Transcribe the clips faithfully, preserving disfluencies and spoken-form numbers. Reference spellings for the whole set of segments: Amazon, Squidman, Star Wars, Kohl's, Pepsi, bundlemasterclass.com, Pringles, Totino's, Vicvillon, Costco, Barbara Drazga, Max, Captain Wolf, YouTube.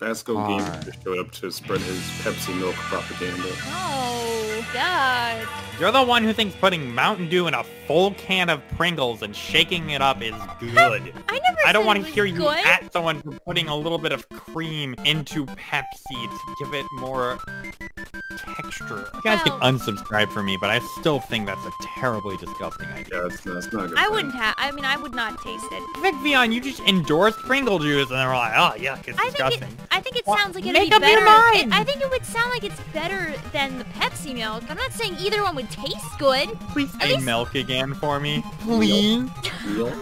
Basco All Gamer right. just showed up to spread his Pepsi milk propaganda. Oh, God. You're the one who thinks putting Mountain Dew in a full can of Pringles and shaking it up is good. I never I don't want to hear good. you at someone for putting a little bit of cream into Pepsi to give it more texture. You guys well, can unsubscribe from me, but I still think that's a terribly disgusting idea. Yeah, that's, that's not a good I thing. wouldn't have. I mean, I would not taste it. Vicvillon, you just endorsed Pringle juice, and they were like, oh, yuck, it's I disgusting. Think it, I think it well, sounds like it'd make be up better. Your mind. I think it would sound like it's better than the Pepsi milk. I'm not saying either one would taste good. Please say least... milk again for me. Please. Milk.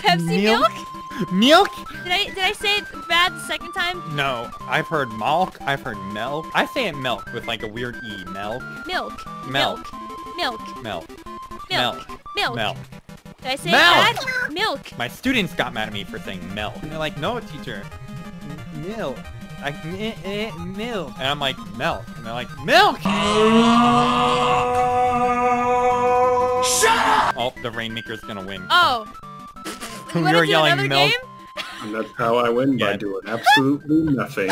Pepsi milk? milk? Milk? Did I did I say it bad the second time? No, I've heard milk. I've heard milk. I say it milk with like a weird e. Milk. Milk. Milk. Milk. Milk. Milk. Milk. Milk. Milk. Did I say milk. it bad? Milk. My students got mad at me for saying milk, and they're like, "No, teacher, milk." Like eh, eh, milk, and I'm like milk, and they're like milk. Shut up! Oh, the Rainmaker's gonna win. Oh. We were yelling milk. Game? And that's how I win, by yeah. doing absolutely nothing.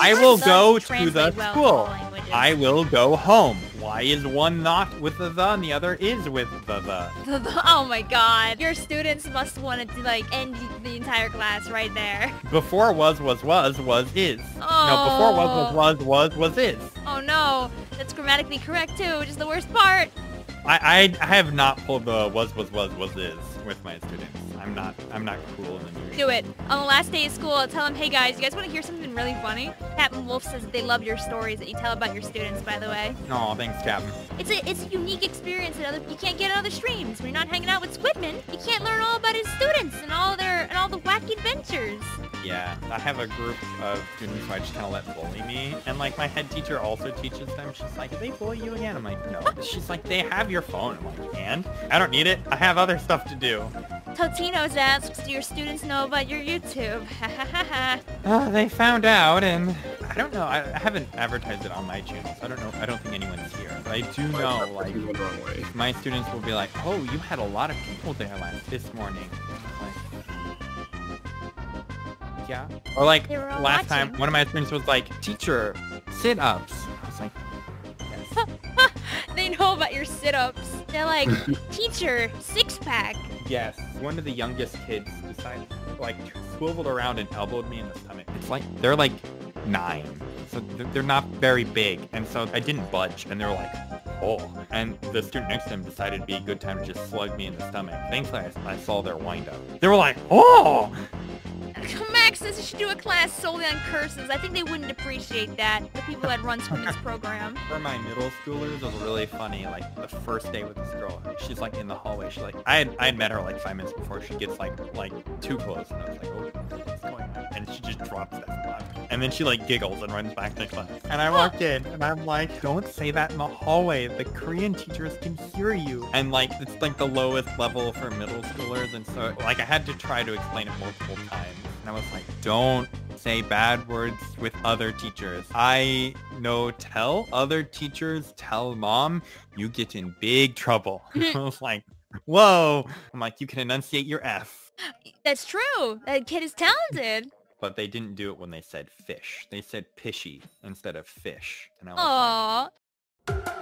I will go to the well school. I will go home. Why is one not with the the and the other is with the the? the, the oh my god. Your students must want to like end the entire class right there. Before was was was was is. Oh. No, before was was was was was is. Oh no. That's grammatically correct too, which is the worst part. I, I I have not pulled the was was was was is with my students. I'm not I'm not cool in the news. Do it. On the last day of school, I'll tell them, hey guys, you guys want to hear something really funny? Captain Wolf says that they love your stories that you tell about your students, by the way. Aw, thanks, Captain. It's a it's a unique experience that other you can't get in other streams. When you're not hanging out with Squidman, you can't learn all about his students and all their and all the wacky adventures. Yeah, I have a group of students who I just kind of let bully me, and like my head teacher also teaches them. She's like, did they bully you again? I'm like, no. She's like, they have your phone. I'm like, and? I don't need it. I have other stuff to do. Totino's asks, do your students know about your YouTube? Ha ha ha ha. Oh, they found out, and I don't know. I, I haven't advertised it on my channel, so I don't know. I don't think anyone's here. But I do know, like, my students will be like, oh, you had a lot of people there last this morning. Like, yeah. Or like last watching. time, one of my students was like, teacher, sit-ups. I was like, yes. They know about your sit-ups. They're like, teacher, six-pack. Yes. One of the youngest kids decided, like, swiveled around and elbowed me in the stomach. It's like, they're like nine. So they're not very big. And so I didn't budge. And they were like, oh. And the student next to him decided it'd be a good time to just slug me in the stomach. Thankfully, I, I saw their wind-up. They were like, oh! Max says you should do a class solely on curses. I think they wouldn't appreciate that, the people that run Squidman's program. For my middle schoolers, it was really funny. Like, the first day with this girl, she's, like, in the hallway. She, like, I had, I had met her, like, five minutes before. She gets, like, like too close. And I was like, oh, what's going on? And she just drops that stuff. And then she, like, giggles and runs back to class. And I walked in, and I'm like, don't say that in the hallway. The Korean teachers can hear you. And, like, it's, like, the lowest level for middle schoolers. And so, like, I had to try to explain it multiple times. And I was like, don't say bad words with other teachers. I know tell other teachers, tell mom, you get in big trouble. I was like, whoa. I'm like, you can enunciate your F. That's true. That kid is talented. But they didn't do it when they said fish. They said pishy instead of fish. And I was Aww. like...